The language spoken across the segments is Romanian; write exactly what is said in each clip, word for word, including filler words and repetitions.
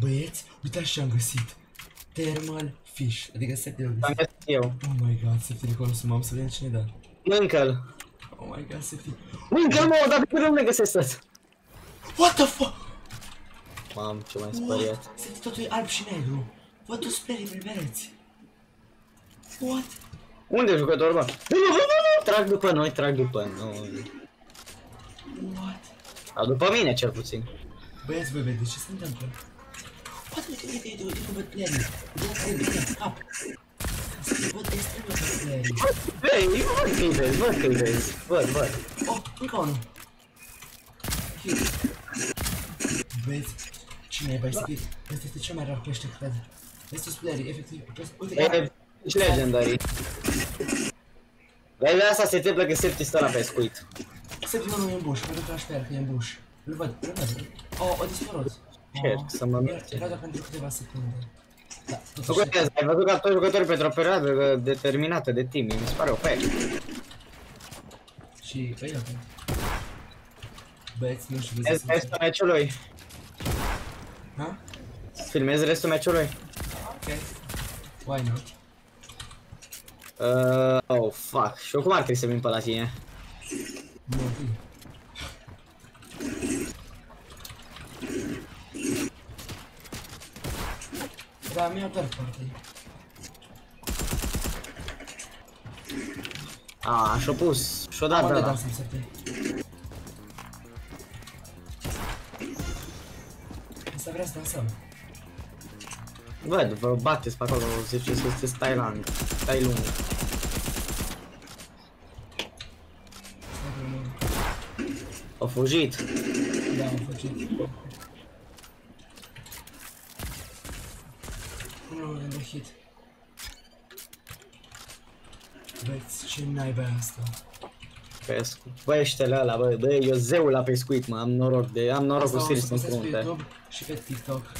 Băieți, uitați ce am găsit. Thermal Fish. Adică set de am găsit eu. Oh my god, sefti de acolo sunt, am să vedem cine da. Mâncă-l. Oh my god, sefti. Mâncă-l, mă, dar pe nu le găsesc asta. What the fuck? Mam, ce mai speriat. Sefti, totul e alb și negru. Vă tu sperii, primereți. What? Unde e jucătorul, bă? Trag după noi, trag după noi. What? A, după mine cel puțin. Băieți, băi, de ce se întâmplă? Poate uite, uite, uite, uite cum văd playerii. Uite, uite, uite, cap. Să-i văd extrem de văd playerii. Băi, văd că-i vezi, văd că-i vezi. Văd, văd. Oh, încă unul. Băieți, cine e bai scris? Asta este cea mai rar pește, cred. Vezi toți playerii, efectiv. Uite, cap. Legendarii. Dar de asta se întâmplă că Septi stă la pescuit. Septi nu e în buș, pentru că aș pare că e în buș. Îl văd, îl văd. Oh, o dispărut. Cerc să mă merge. Era doar pentru câteva secunde. Ai văzut că toți jucătorii pentru o perioadă determinată de timp, mi se pare o fac. Și ăia acum. Băieți, nu știu. Filmezi restul meciului. Ha? Filmezi restul meciului. Ok. Why not? Oh, fuck. Și eu cum ar trebui să vin pe la tine? Nu, vin. Da, mi-au dat partea. Aaa, și-o pus, și-o dat de ăla. Asta vrea să dansăm. Văd, vă bateți pe acolo, zice să sunteți Thailand, stai lung. Au fugit. Da, au fugit. Nu, e de hit. Băi, ce naiba e asta? Pescu, băieștele ăla, băi, băi, eu zeul la pescuit, mă, am noroc de, am noroc cu Sirius în frunte. Asta o să pe YouTube și pe TikTok.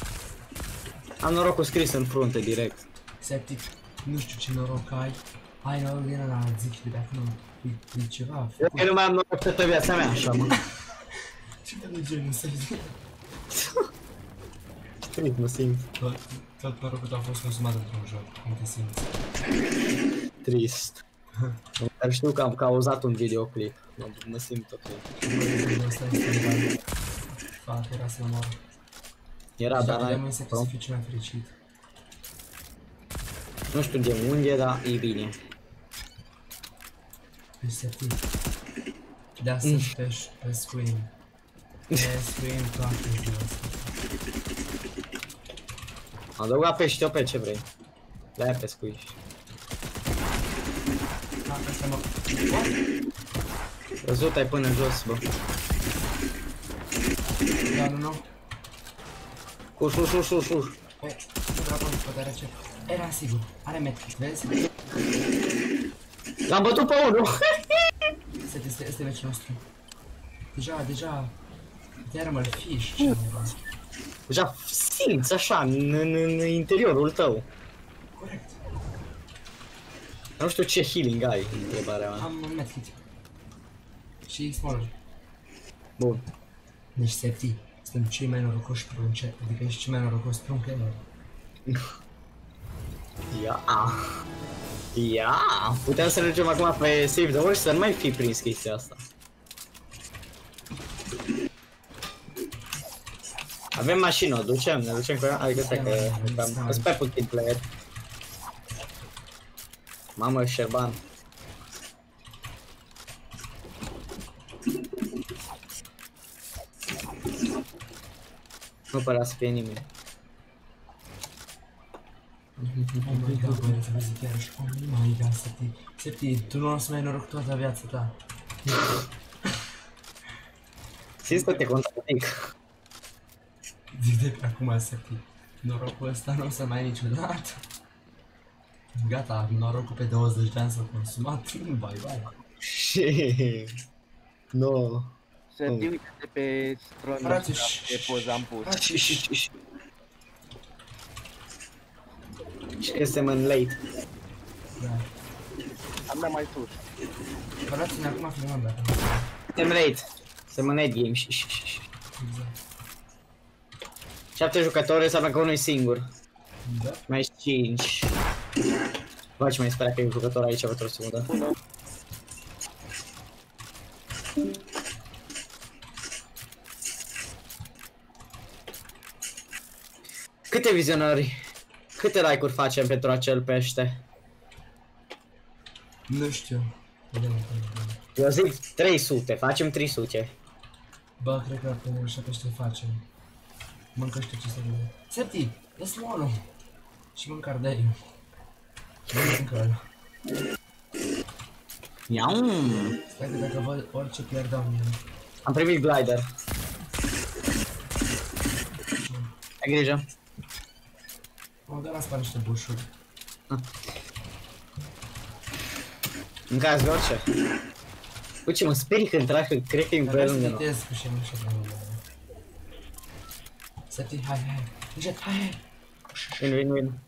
Am norocul scris în frunte, direct. Septic, nu știu ce noroc ai. Ai noroc din ăla, zic, de dacă nu, e ceva. Eu nu mai am noroc pe viața mea, așa, mă. Ce fel de genul, Septic? Strict, mă simt. Tot norocul tău a fost consumat într-un joc, cum te simți? Trist. Dar știu că am cauzat un videoclip. Mă simt tot eu. Asta este un bani. Era să mor. Era, dar n-ai... Nu știu de unde, dar e bine. Pescuit. Da, să pești, pescuim. Pescuim toate zile astea. Am adăugat pești eu pe ce vrei. De-aia pescuiști. A, asta mă... Văzut-ai până jos, bă. Da, nu, nu. Uș, uș, uș, uș, uș. Băi, nu vreau până după deoarece era sigur, are metric, vezi? L-am bătut pe unul! Este, este veciul nostru. Deja, deja... Thermal Fish, ce mai deja simți așa, în interiorul tău. Corect. Nu știu ce healing ai, întrebarea mea. Am un metric. Și X-Mall. Bun. Deci Septi. Sunt cei mai norocoși prunce, adică ești cei mai norocos prunce. Ia, ia, putem să mergem acum pe Save the World și să nu mai fi prins chestia asta. Avem mașină, o ducem, ne ducem cu ea, adică stai că am sper puțin player. Mamă, Șerban. Nu părea să fie nimeni. Oh my god, băieți, vă zic chiar așa. Oh my god, Septi. Septi, tu nu o să mai ai noroc toată viața ta. Simți că te contrazic. Zic de pe acum, Septi. Norocul ăsta nu o să mai ai niciodată. Gata, norocul pe douăzeci de ani s-a consumat. Bye bye. Sheeeee. No. Să te uite pe stronul de poza am pus. Și că suntem în late. Am dat mai sus. Parați-ne acum filmăm dacă nu. Suntem late. Suntem în late game. șapte jucători înseamnă că unul e singur. Da. Mai cinci. Bă, ce mai spera că e un jucător aici, vă trebuie să mă dă. Câte vizionări, câte like-uri facem pentru acel pește? Nu știu. Eu zic trei sute, facem trei sute. Ba, cred că acum așa pește facem. Mâncă știu ce să vede. Septi, lăs moanul. Și mâncar de aici. Mâncă Iau. Stai că dacă văd orice player dau mie. Am primit glider. Ai grijă. M-am dat la spa niște bușuri. Mâncați de orice. Uite ce mă sperii când trag, că cred că e pe lângă noi. Trebuie să vitez cu șemul și pe lângă. Septi, hai, hai, hai, hai, hai. Vin, vin, vin.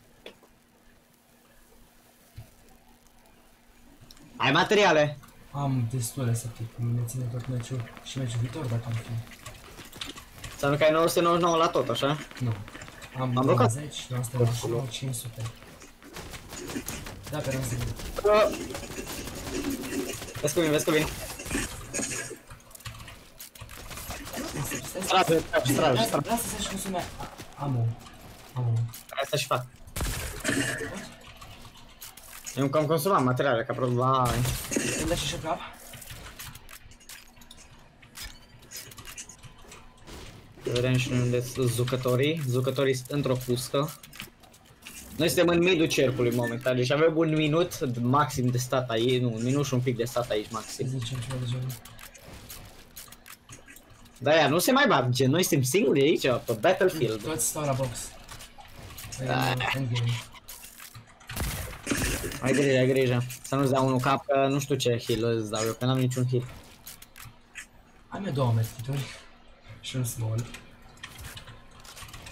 Ai materiale? Am destule, Septi, că mi le ține tot meciul și meciul viitor dacă am fi. Înseamnă că ai nouă sute nouăzeci și nouă la tot, așa? Nu. Am douăzeci, nouă sute nouăzeci și nouă, cinci sute. Da, pe rău să vin. Vezi că vin, vezi că vin. Strage, strage, strage, strage. Lasă să-și consume... Am o... Am o... Asta-și fac. Eu încă am consumat materiale, ca probabil... Îmi dă și cap? Vedem și unde sunt jucătorii. Jucătorii sunt într-o puscă. Noi suntem în midul cercului momentan, deci avem un minut maxim de stat aici, nu, un minut și un pic de stat aici maxim. Da, ea nu se mai bat, gen, noi suntem singuri aici, pe Battlefield. Toți stau la box. Ai grijă, ai grijă. Să nu-ți dau unul cap, că nu știu ce heal îți dau eu, că n-am niciun heal. Am eu două mertitori și un small.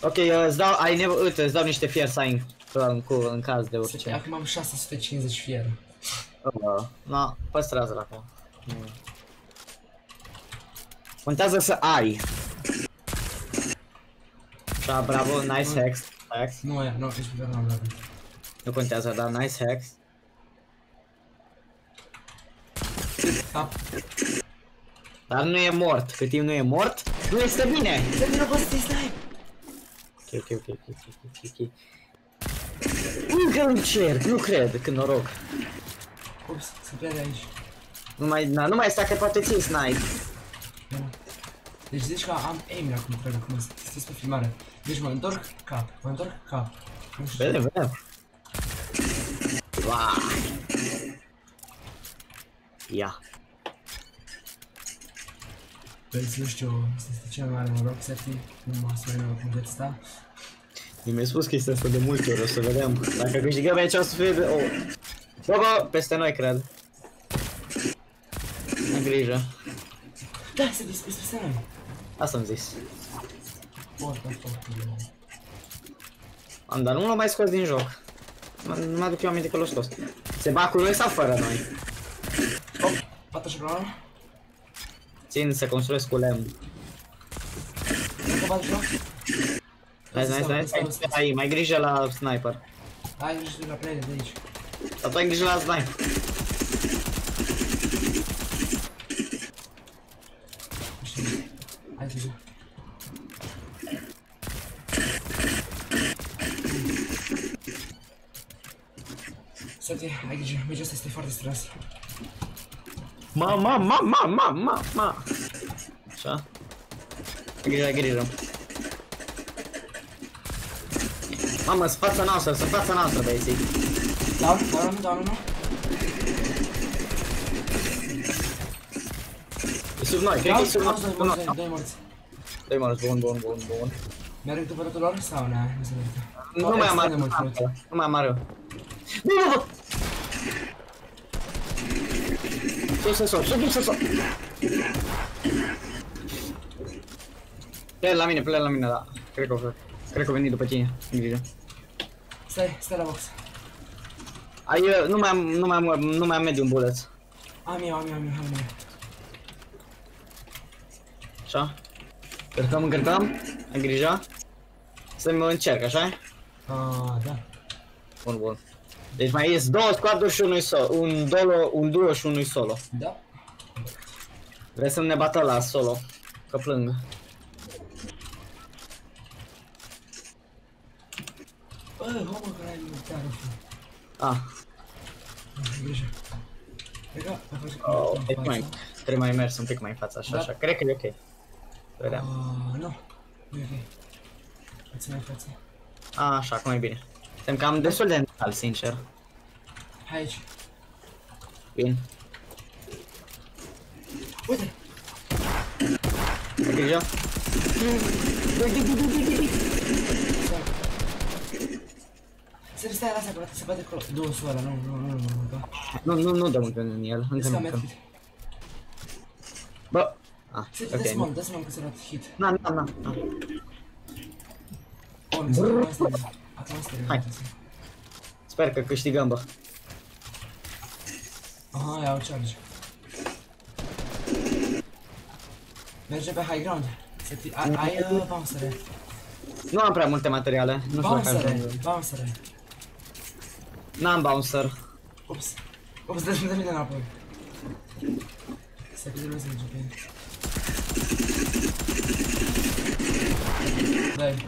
Ok, îți dau, ai nevoie, uite, îți dau niște fier sign în caz de orice. Acum am șase sute cincizeci fier. Na, păstrează-l acum. Contează să ai. Da, bravo, nice hacks. Nu, nu, nici pe care n-am luat. Nu contează, dar nice hacks. Dar nu e mort, cât timp nu e mort, nu este bine! Ok, ok, ok, ok, ok, ok. Încă un cerc, nu cred, că noroc. Ups, se pierde aici. Nu mai, na, nu mai stai că poate ții snipe. Deci zici că am aim-ul acum, cred, acum, stai pe filmare. Deci mă întorc cap, mă întorc cap. Vede, vede. Uaaaa. Ia. Băi, nu știu, este cel mai mare noroc, Septi, nu mă asumă cum veți sta. Mi-ai spus chestia asta de multe ori, o să vedem. Dacă câștigăm aici o să fie de... Bobo, peste noi, cred. Am grijă. Da, se dispus peste noi. Asta am zis. Am, dar nu l-am mai scos din joc. Nu mă aduc eu aminte că l-am scos. Se bat cu noi sau fără noi? Hop, pată și blană. Țin să construiesc cu lemn. Hai, hai, hai, mai grijă la sniper. Ai grijă la player de aici. Dar tu ai grijă la sniper. Hai grijă. Săte, ai grijă, merge asta este foarte strâns. Ma, ma, ma, ma, ma, ma, ma. Așa. Grijă, grijă. Mamă, sunt fața noastră, sunt fața noastră, băieții. Da, da, nu, da, nu, nu. E sub noi, cred că e sub noi. Doi morți. Doi morți, bun, bun, bun, bun. Mi-arăt după rătul lor sau ne-a? Nu mai am arău, nu mai am arău. Nu, nu, nu! Sus, sus, sus, sus, sus, sus! Plea la mine, plea la mine, da. Cred că o fac. Cred că a venit după tine, în grijă. Stai, stai la box. Ai, nu mai am, nu mai am, nu mai am medium bullet. Am eu, am eu, am eu, am eu. Așa. Încărcăm, încărcăm. Ai grijă. Să mă încerc, așa? Ah, da. Bun, bun. Deci mai ies două squaduri și unul solo, un dolo, un duo și unul solo. Da. Vrei să ne bată la solo, că plâng. Bă, omă, că n-ai militar ăsta. Ah. Oh, e mai, trebuie mai mers un pic mai în față, așa, da. Așa. Cred că e ok. Vedeam. Uh, nu, nu e ok. Îți mai față. A, așa, acum e bine. Suntem cam destul de înalt, sincer. Hai aici. Bine. Uite! Ai grijă? Să stai la asta, se bate acolo. Două soare, nu, nu, nu, nu, nu, nu, nu dăm pe în el. Bă! Ah, ok. Dă-ți mă, dă-ți mă, că s-a luat hit. Na, na, na. Hai. Sper că câștigăm, bă. Aha, iau charge. Merge pe high ground. Ai bouncer-e. Nu am prea multe materiale. Bouncer-e, bouncer-e. N-am bouncer. Ups, ups, dă-mi dă-mi înapoi. Stai că trebuie să merge pe ei. Dai.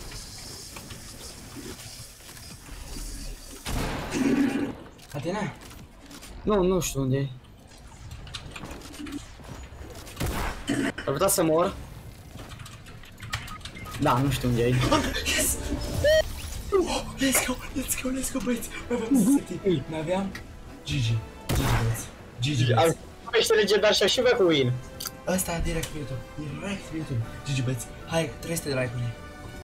La tine? Nu, nu știu unde e. Ar putea să mor? Da, nu știu unde e. Yes! Oh, let's go, let's go, let's go, băieți! N-aveam? Gigi. Gigi, băieți. Gigi, băieți. Ești legendar și așa și vei cu win. Asta direct pe YouTube. Direct pe YouTube. Gigi, băieți. Hai, trei sute de like-uri.